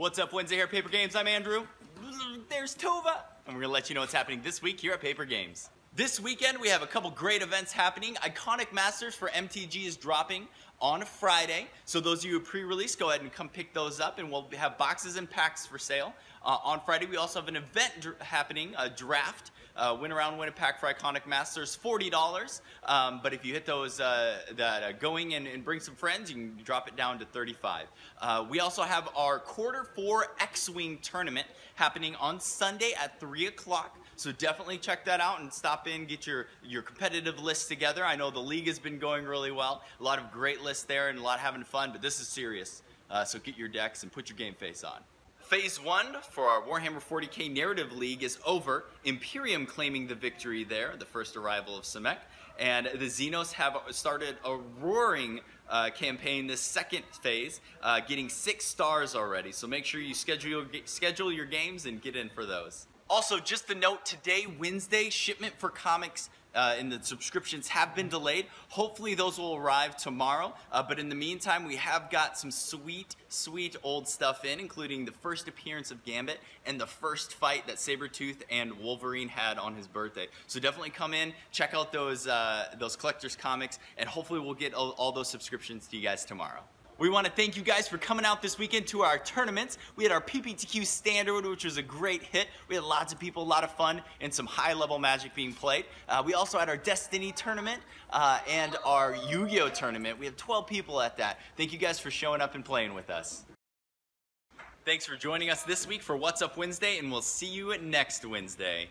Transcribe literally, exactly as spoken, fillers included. What's up, Wednesday here at Paper Games? I'm Andrew. There's Tova. And we're gonna let you know what's happening this week here at Paper Games. This weekend, we have a couple great events happening. Iconic Masters for M T G is dropping on Friday. So those of you who pre-release, go ahead and come pick those up, and we'll have boxes and packs for sale. Uh, on Friday, we also have an event happening, a draft. Uh, win around, win a pack for Iconic Masters, forty dollars. Um, but if you hit those uh, that uh, going and, and bring some friends, you can drop it down to thirty-five dollars. Uh, we also have our quarter four X-Wing tournament happening on Sunday at three o'clock. So definitely check that out and stop in, get your, your competitive list together. I know the league has been going really well. A lot of great lists there and a lot of having fun, but this is serious. Uh, so get your decks and put your game face on. Phase one for our Warhammer forty K narrative league is over. Imperium claiming the victory there, the first arrival of Semek. And the Xenos have started a roaring uh, campaign this second phase, uh, getting six stars already. So make sure you schedule, schedule your games and get in for those. Also, just a note, today, Wednesday, shipment for comics uh, and the subscriptions have been delayed. Hopefully those will arrive tomorrow, uh, but in the meantime, we have got some sweet, sweet old stuff in, including the first appearance of Gambit and the first fight that Sabretooth and Wolverine had on his birthday. So definitely come in, check out those, uh, those collector's comics, and hopefully we'll get all, all those subscriptions to you guys tomorrow. We want to thank you guys for coming out this weekend to our tournaments. We had our P P T Q standard, which was a great hit. We had lots of people, a lot of fun, and some high-level Magic being played. Uh, we also had our Destiny tournament uh, and our Yu-Gi-Oh tournament. We have twelve people at that. Thank you guys for showing up and playing with us. Thanks for joining us this week for What's Up Wednesday, and we'll see you next Wednesday.